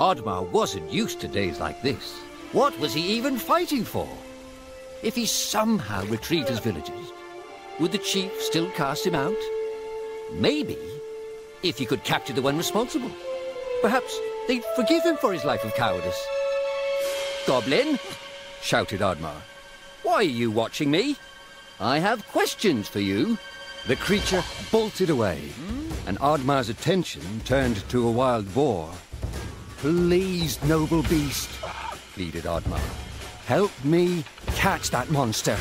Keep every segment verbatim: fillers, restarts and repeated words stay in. Oddmar wasn't used to days like this. What was he even fighting for? If he somehow retrieved his villagers, would the chief still cast him out? Maybe, if he could capture the one responsible. Perhaps they'd forgive him for his life of cowardice. "Goblin," shouted Oddmar, "why are you watching me? I have questions for you." The creature bolted away, and Oddmar's attention turned to a wild boar. "Please, noble beast," pleaded Oddmar, "help me catch that monster."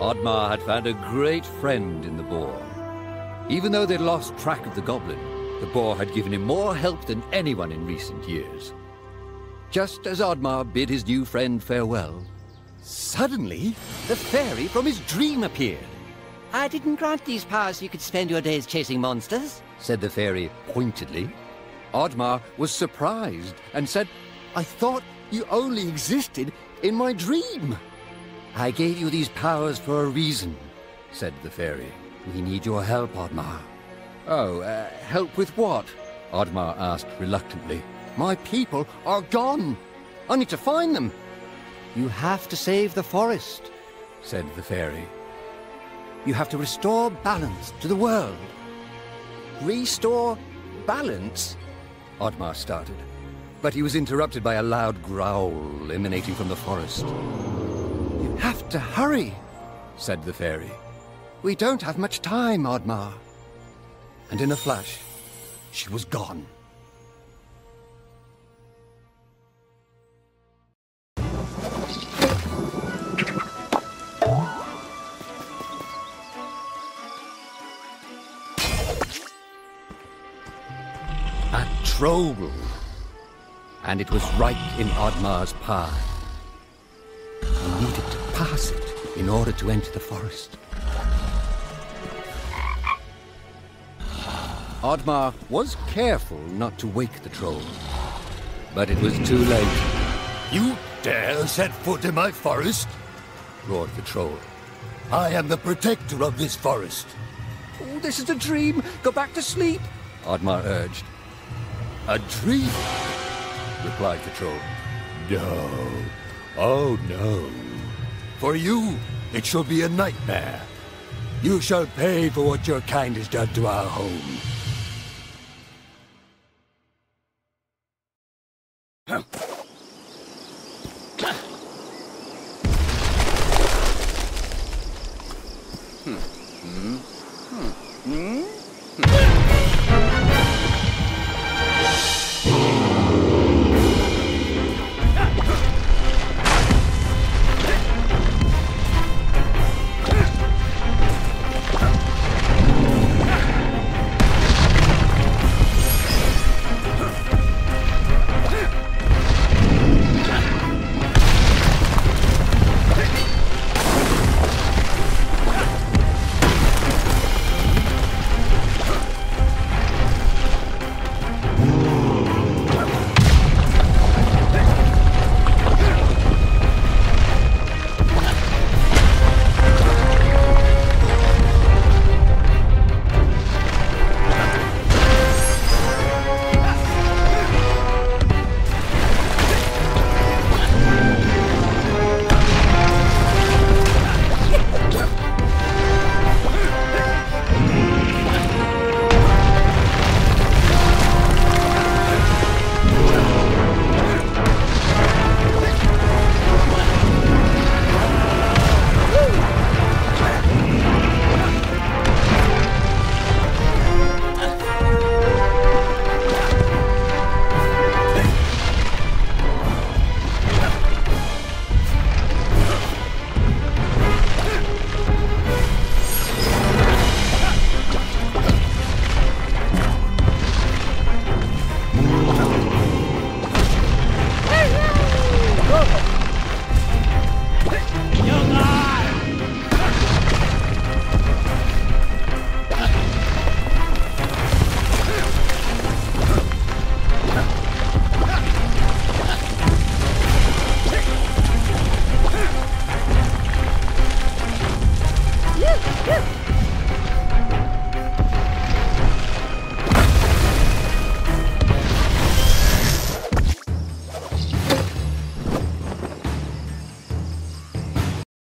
Oddmar had found a great friend in the boar. Even though they'd lost track of the goblin, the boar had given him more help than anyone in recent years. Just as Oddmar bid his new friend farewell, suddenly the fairy from his dream appeared. "I didn't grant these powers so you could spend your days chasing monsters," said the fairy pointedly. Oddmar was surprised and said, "I thought you only existed in my dream." "I gave you these powers for a reason," said the fairy. "We need your help, Oddmar." "Oh, uh, help with what?" Oddmar asked reluctantly. "My people are gone. I need to find them." "You have to save the forest," said the fairy. "You have to restore balance to the world." "Restore balance?" Oddmar started, but he was interrupted by a loud growl emanating from the forest. "You have to hurry," said the fairy. "We don't have much time, Oddmar." And in a flash, she was gone. A troll! And it was right in Oddmar's path. He needed to pass it in order to enter the forest. Oddmar was careful not to wake the troll, but it was too late. "You dare set foot in my forest?" roared the troll. "I am the protector of this forest." "Oh, this is a dream. Go back to sleep," Oddmar urged. "A dream?" replied the troll. "No, oh no. For you, it shall be a nightmare. You shall pay for what your kind has done to our home." Huh.